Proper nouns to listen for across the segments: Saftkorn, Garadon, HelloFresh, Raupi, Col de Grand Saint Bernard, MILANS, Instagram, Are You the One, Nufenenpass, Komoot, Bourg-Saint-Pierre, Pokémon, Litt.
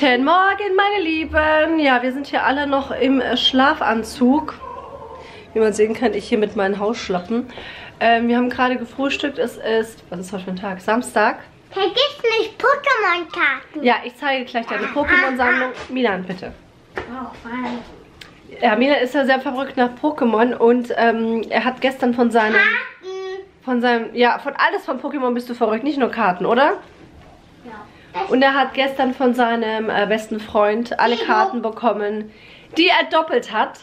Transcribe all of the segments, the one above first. Guten Morgen, meine Lieben. Ja, wir sind hier alle noch im Schlafanzug. Wie man sehen kann, ich hier mit meinen Hausschlappen. Wir haben gerade gefrühstückt. Es ist, was ist heute für ein Tag? Samstag. Vergiss nicht Pokémon-Karten. Ja, ich zeige gleich deine Pokémon-Sammlung. Milan, bitte. Ja, Milan ist ja sehr verrückt nach Pokémon und er hat gestern von seinem... Karten. Von seinem, ja, von alles von Pokémon bist du verrückt. Nicht nur Karten, oder? Ja. Und er hat gestern von seinem besten Freund alle Karten bekommen, die er doppelt hat.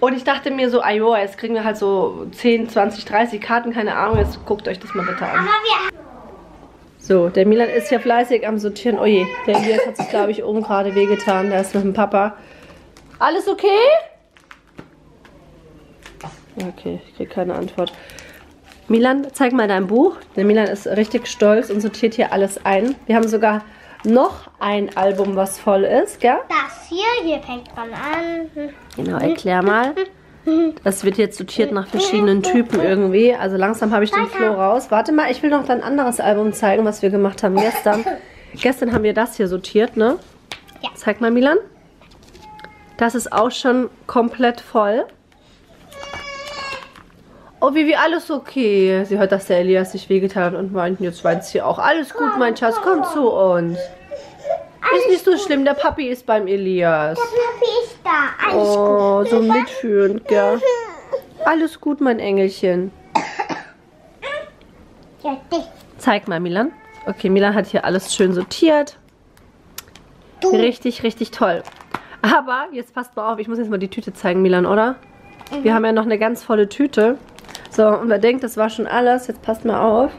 Und ich dachte mir so, ah joa, jetzt kriegen wir halt so 10, 20, 30 Karten, keine Ahnung, jetzt guckt euch das mal bitte an. So, der Milan ist ja fleißig am Sortieren. Oh je, der Elias hat sich, glaube ich, oben gerade wehgetan, der ist mit dem Papa. Alles okay? Okay, ich kriege keine Antwort. Milan, zeig mal dein Buch. Der Milan ist richtig stolz und sortiert hier alles ein. Wir haben sogar noch ein Album, was voll ist, gell? Das hier fängt man an. Genau, erklär mal. Das wird jetzt sortiert nach verschiedenen Typen irgendwie. Also langsam habe ich den Flow raus. Warte mal, ich will noch dein anderes Album zeigen, was wir gemacht haben gestern. Gestern haben wir das hier sortiert, ne? Ja. Zeig mal, Milan. Das ist auch schon komplett voll. Oh, Vivi, alles okay. Sie hört, dass der Elias sich wehgetan hat und meint, jetzt weint sie auch. Alles gut, mein Schatz, komm zu uns. Ist nicht so schlimm, der Papi ist beim Elias. Der Papi ist da, alles gut. Oh, so mitfühlend, gell? Alles gut, mein Engelchen. Zeig mal, Milan. Okay, Milan hat hier alles schön sortiert. Richtig, richtig toll. Aber, jetzt passt mal auf, ich muss jetzt mal die Tüte zeigen, Milan, oder? Wir haben ja noch eine ganz volle Tüte. So, und wer denkt, das war schon alles, jetzt passt mal auf,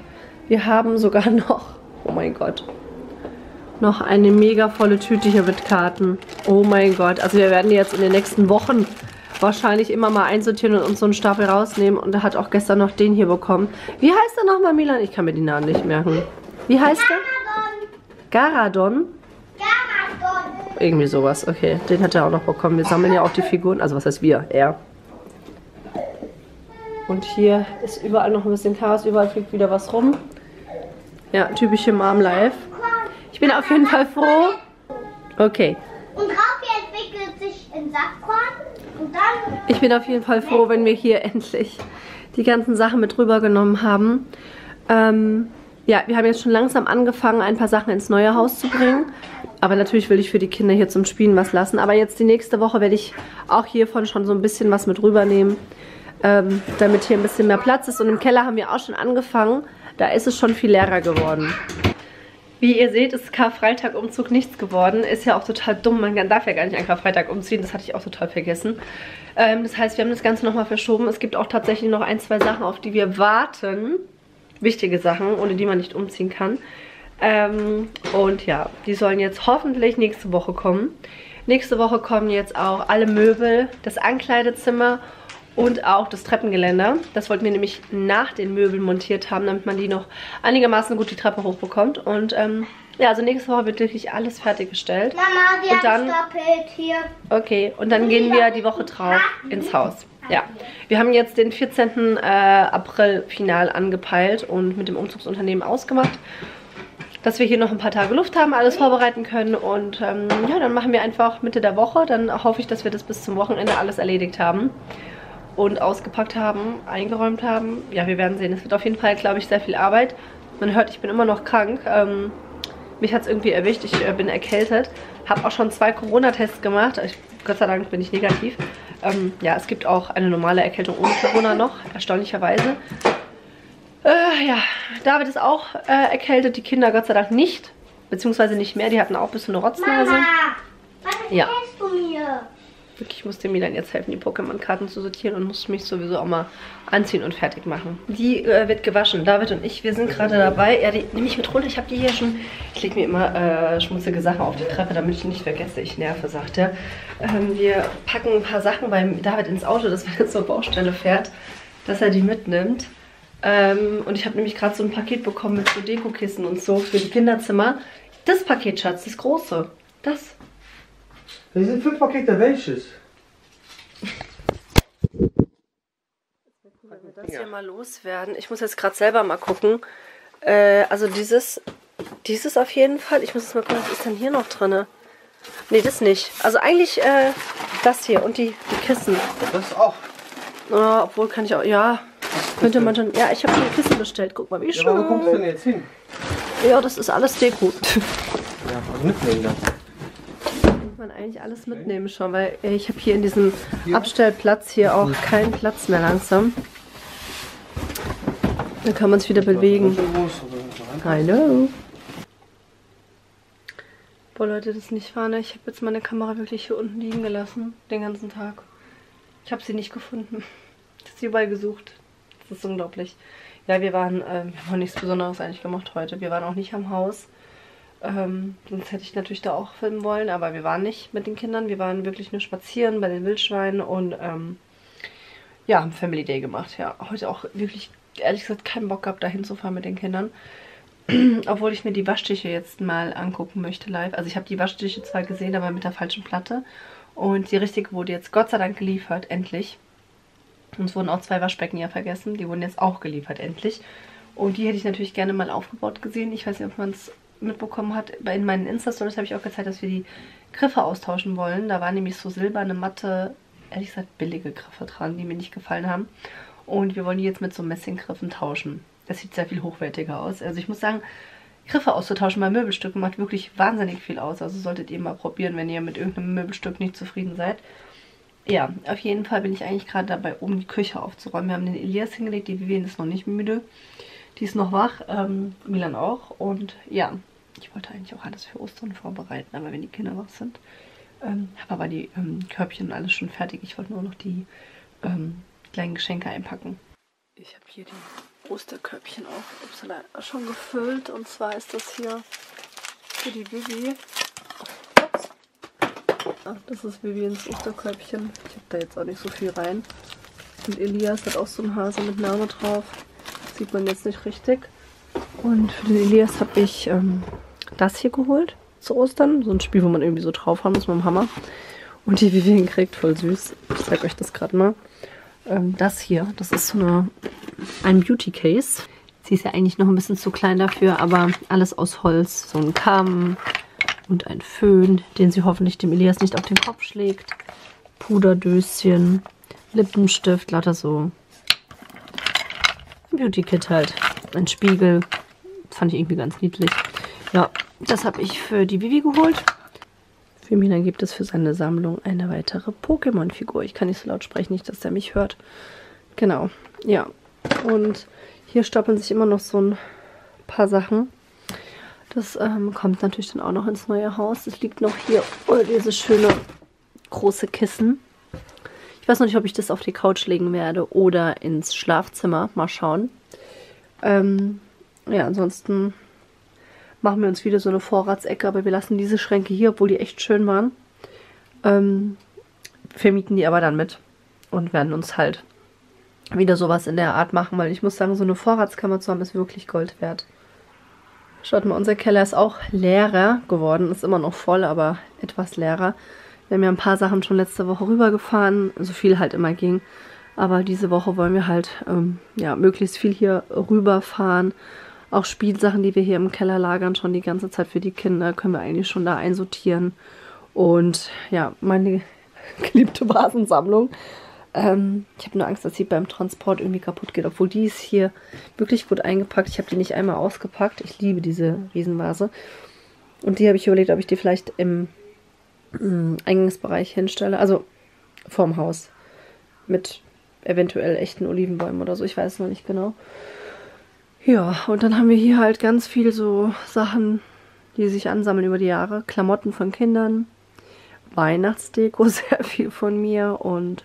wir haben sogar noch, oh mein Gott, noch eine mega volle Tüte hier mit Karten. Oh mein Gott, also wir werden die jetzt in den nächsten Wochen wahrscheinlich immer mal einsortieren und uns so einen Stapel rausnehmen. Und er hat auch gestern noch den hier bekommen. Wie heißt er nochmal, Milan? Ich kann mir die Namen nicht merken. Wie heißt er? Garadon. Garadon. Irgendwie sowas, okay, den hat er auch noch bekommen. Wir sammeln ja auch die Figuren, also was heißt wir? Er. Und hier ist überall noch ein bisschen Chaos, überall fliegt wieder was rum. Ja, typische Mom-Life. Ich bin auf jeden Fall froh. Okay. Und Raupi entwickelt sich in Saftkorn und dann... Ich bin auf jeden Fall froh, wenn wir hier endlich die ganzen Sachen mit rübergenommen haben. Ja, wir haben jetzt schon langsam angefangen, ein paar Sachen ins neue Haus zu bringen. Aber natürlich will ich für die Kinder hier zum Spielen was lassen. Aber jetzt die nächste Woche werde ich auch hiervon schon so ein bisschen was mit rübernehmen. Damit hier ein bisschen mehr Platz ist. Und im Keller haben wir auch schon angefangen. Da ist es schon viel leerer geworden. Wie ihr seht, ist Karfreitag-Umzug nichts geworden. Ist ja auch total dumm. Man darf ja gar nicht an Karfreitag umziehen. Das hatte ich auch total vergessen. Das heißt, wir haben das Ganze nochmal verschoben. Es gibt auch tatsächlich noch ein, zwei Sachen, auf die wir warten. Wichtige Sachen, ohne die man nicht umziehen kann. Und ja, die sollen jetzt hoffentlich nächste Woche kommen. Nächste Woche kommen jetzt auch alle Möbel, das Ankleidezimmer und auch das Treppengeländer. Das wollten wir nämlich nach den Möbeln montiert haben, damit man die noch einigermaßen gut die Treppe hochbekommt. Und ja, also nächste Woche wird wirklich alles fertiggestellt. Mama, wir haben doppelt hier. Okay, und dann gehen wir die Woche drauf ins Haus. Ja, wir haben jetzt den 14. April final angepeilt und mit dem Umzugsunternehmen ausgemacht, dass wir hier noch ein paar Tage Luft haben, alles vorbereiten können. Und ja, dann machen wir einfach Mitte der Woche. Dann hoffe ich, dass wir das bis zum Wochenende alles erledigt haben. Und ausgepackt haben, eingeräumt haben. Ja, wir werden sehen. Es wird auf jeden Fall, glaube ich, sehr viel Arbeit. Man hört, ich bin immer noch krank. Mich hat es irgendwie erwischt. Ich bin erkältet. Habe auch schon 2 Corona-Tests gemacht. Gott sei Dank bin ich negativ. Ja, es gibt auch eine normale Erkältung ohne Corona noch. Erstaunlicherweise. Ja, David ist auch erkältet. Die Kinder Gott sei Dank nicht. Beziehungsweise nicht mehr. Die hatten auch ein bisschen eine Rotznase. Mama, was erzählst du mir? Ich muss dem Milan jetzt helfen, die Pokémon-Karten zu sortieren und muss mich sowieso auch mal anziehen und fertig machen. Die wird gewaschen. David und ich, wir sind gerade dabei. Ja, die nehme ich mit runter. Ich habe die hier schon... Ich lege mir immer schmutzige Sachen auf die Treppe, damit ich nicht vergesse. Ich nerve, sagt er. Wir packen ein paar Sachen beim David ins Auto, dass wenn er zur Baustelle fährt, dass er die mitnimmt. Und ich habe nämlich gerade so ein Paket bekommen mit so Dekokissen und so für die Kinderzimmer. Das Paket, Schatz, das große. Das... Das sind 5 Pakete, welches? Wenn wir das hier mal loswerden. Ich muss jetzt gerade selber mal gucken. Also dieses auf jeden Fall. Ich muss jetzt mal gucken, was ist denn hier noch drin? Nee, das nicht. Also eigentlich das hier und die Kissen. Das auch. Oh, obwohl kann ich auch, ja. Könnte man schon, ja, ich habe die Kissen bestellt. Guck mal, wie schön. Ja, wo kommst du denn jetzt hin? Ja, das ist alles Deko. Ja, also mitnehmen dann. Man eigentlich alles mitnehmen schon, weil ich habe hier in diesem Abstellplatz hier auch keinen Platz mehr langsam. Da kann man sich wieder bewegen. Hallo. Boah Leute, das ist nicht wahr, ne? Ich habe jetzt meine Kamera wirklich hier unten liegen gelassen, den ganzen Tag. Ich habe sie nicht gefunden. Ich habe sie überall gesucht. Das ist unglaublich. Ja, wir haben nichts Besonderes eigentlich gemacht heute. Wir waren auch nicht am Haus. Sonst hätte ich natürlich da auch filmen wollen, aber wir waren nicht mit den Kindern. Wir waren wirklich nur spazieren bei den Wildschweinen und ja, haben Family Day gemacht. Ja, heute auch wirklich, ehrlich gesagt, keinen Bock gehabt, da hinzufahren mit den Kindern. Obwohl ich mir die Waschtische jetzt mal angucken möchte live. Also ich habe die Waschtische zwar gesehen, aber mit der falschen Platte. Und die richtige wurde jetzt Gott sei Dank geliefert, endlich. Uns wurden auch 2 Waschbecken ja vergessen. Die wurden jetzt auch geliefert, endlich. Und die hätte ich natürlich gerne mal aufgebaut gesehen. Ich weiß nicht, ob man es mitbekommen hat. In meinen Insta-Stories habe ich auch gezeigt, dass wir die Griffe austauschen wollen. Da waren nämlich so silberne, matte, ehrlich gesagt billige Griffe dran, die mir nicht gefallen haben. Und wir wollen die jetzt mit so Messinggriffen tauschen. Das sieht sehr viel hochwertiger aus. Also ich muss sagen, Griffe auszutauschen bei Möbelstücken macht wirklich wahnsinnig viel aus. Also solltet ihr mal probieren, wenn ihr mit irgendeinem Möbelstück nicht zufrieden seid. Ja, auf jeden Fall bin ich eigentlich gerade dabei, um die Küche aufzuräumen. Wir haben den Elias hingelegt, die Vivian ist noch nicht müde. Die ist noch wach, Milan auch. Und ja, ich wollte eigentlich auch alles für Ostern vorbereiten, aber wenn die Kinder wach sind. Habe aber die Körbchen und alles schon fertig. Ich wollte nur noch die kleinen Geschenke einpacken. Ich habe hier die Osterkörbchen auch schon gefüllt. Und zwar ist das hier für die Vivi. Ach, das ist Vivians Osterkörbchen. Ich habe da jetzt auch nicht so viel rein. Und Elias hat auch so einen Hase mit Name drauf. Das sieht man jetzt nicht richtig. Und für den Elias habe ich das hier geholt zu Ostern. So ein Spiel, wo man irgendwie so draufhauen muss mit dem Hammer. Und die Vivian kriegt, voll süß, ich zeig euch das gerade mal. Das hier, das ist so ein Beauty Case. Sie ist ja eigentlich noch ein bisschen zu klein dafür, aber alles aus Holz. So ein Kamm. Und ein Föhn, den sie hoffentlich dem Elias nicht auf den Kopf schlägt. Puderdöschen, Lippenstift, lauter so. Ein Beauty-Kit halt. Ein Spiegel. Fand ich irgendwie ganz niedlich. Ja, das habe ich für die Vivi geholt. Für Milan gibt es für seine Sammlung eine weitere Pokémon-Figur. Ich kann nicht so laut sprechen, nicht, dass der mich hört. Genau, ja. Und hier stapeln sich immer noch so ein paar Sachen. Das kommt natürlich dann auch noch ins neue Haus. Es liegt noch hier dieses schöne große Kissen. Ich weiß noch nicht, ob ich das auf die Couch legen werde oder ins Schlafzimmer. Mal schauen. Ja, ansonsten machen wir uns wieder so eine Vorratsecke. Aber wir lassen diese Schränke hier, obwohl die echt schön waren. Vermieten die aber dann mit und werden uns halt wieder sowas in der Art machen. Weil ich muss sagen, so eine Vorratskammer zu haben, ist wirklich Gold wert. Schaut mal, unser Keller ist auch leerer geworden. Ist immer noch voll, aber etwas leerer. Wir haben ja ein paar Sachen schon letzte Woche rübergefahren, so viel halt immer ging. Aber diese Woche wollen wir halt ja, möglichst viel hier rüberfahren. Auch Spielsachen, die wir hier im Keller lagern, schon die ganze Zeit für die Kinder, können wir eigentlich schon da einsortieren. Und ja, meine geliebte Vasensammlung. Ich habe nur Angst, dass sie beim Transport irgendwie kaputt geht, obwohl die ist hier wirklich gut eingepackt. Ich habe die nicht einmal ausgepackt. Ich liebe diese Riesenvase. Und die habe ich überlegt, ob ich die vielleicht im Eingangsbereich hinstelle, also vorm Haus, mit eventuell echten Olivenbäumen oder so. Ich weiß noch nicht genau. Ja, und dann haben wir hier halt ganz viel so Sachen, die sich ansammeln über die Jahre. Klamotten von Kindern, Weihnachtsdeko, sehr viel von mir und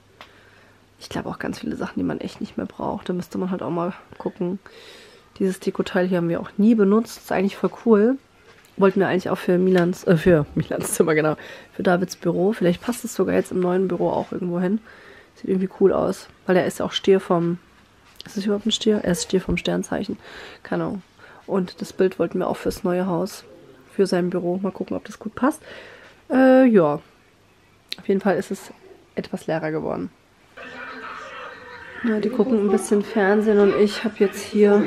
ich glaube auch ganz viele Sachen, die man echt nicht mehr braucht. Da müsste man halt auch mal gucken. Dieses Dekoteil hier haben wir auch nie benutzt. Ist eigentlich voll cool. Wollten wir eigentlich auch für Milans Zimmer, genau. Für Davids Büro. Vielleicht passt es sogar jetzt im neuen Büro auch irgendwo hin. Sieht irgendwie cool aus. Weil er ist auch Stier vom... Ist das überhaupt ein Stier? Er ist Stier vom Sternzeichen. Keine Ahnung. Und das Bild wollten wir auch fürs neue Haus. Für sein Büro. Mal gucken, ob das gut passt. Ja. Auf jeden Fall ist es etwas leerer geworden. Ja, die gucken ein bisschen Fernsehen und ich habe jetzt hier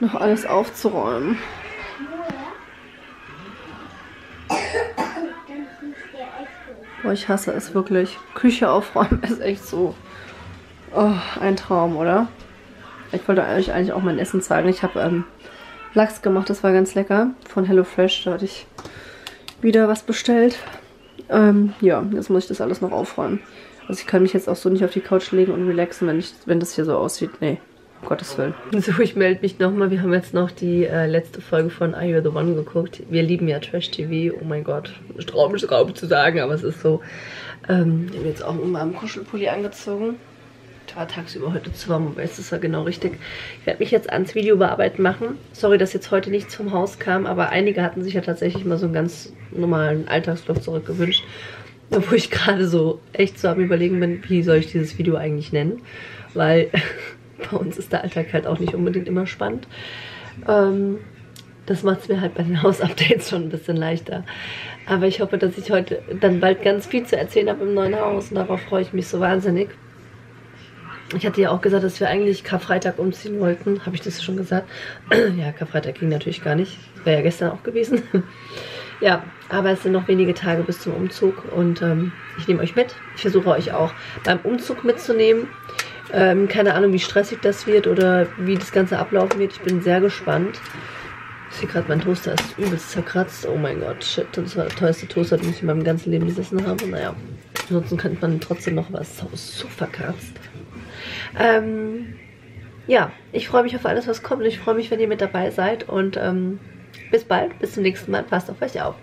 noch alles aufzuräumen. Boah, ich hasse es wirklich. Küche aufräumen ist echt so ein Traum, oder? Ich wollte euch eigentlich auch mein Essen zeigen. Ich habe Lachs gemacht, das war ganz lecker. Von HelloFresh, da hatte ich wieder was bestellt. Ja, jetzt muss ich das alles noch aufräumen. Also ich kann mich jetzt auch so nicht auf die Couch legen und relaxen, wenn das hier so aussieht. Nee, um Gottes Willen. So, ich melde mich nochmal. Wir haben jetzt noch die letzte Folge von Are You the One geguckt. Wir lieben ja Trash-TV. Oh mein Gott, ich traue mich drauf zu sagen, aber es ist so. Ich habe jetzt auch immer einen Kuschelpulli angezogen. War tagsüber heute zu warm, aber es ist ja genau richtig. Ich werde mich jetzt ans Video bearbeiten machen. Sorry, dass jetzt heute nichts vom Haus kam, aber einige hatten sich ja tatsächlich mal so einen ganz normalen Alltagsvlog zurückgewünscht, wo ich gerade so echt so am Überlegen bin, wie soll ich dieses Video eigentlich nennen, weil bei uns ist der Alltag halt auch nicht unbedingt immer spannend. Das macht es mir halt bei den Hausupdates schon ein bisschen leichter. Aber ich hoffe, dass ich heute dann bald ganz viel zu erzählen habe im neuen Haus und darauf freue ich mich so wahnsinnig. Ich hatte ja auch gesagt, dass wir eigentlich Karfreitag umziehen wollten. Habe ich das schon gesagt? Ja, Karfreitag ging natürlich gar nicht. Wäre ja gestern auch gewesen. Ja, aber es sind noch wenige Tage bis zum Umzug. Und ich nehme euch mit. Ich versuche euch auch beim Umzug mitzunehmen. Keine Ahnung, wie stressig das wird oder wie das Ganze ablaufen wird. Ich bin sehr gespannt. Ich sehe gerade, mein Toaster ist übelst zerkratzt. Oh mein Gott, shit. Das war der teuerste Toaster, den ich in meinem ganzen Leben gesessen habe. Naja, ansonsten könnte man trotzdem noch was. So verkratzt. Ja, ich freue mich auf alles, was kommt. Ich freue mich, wenn ihr mit dabei seid. Und bis bald, bis zum nächsten Mal. Passt auf euch auf.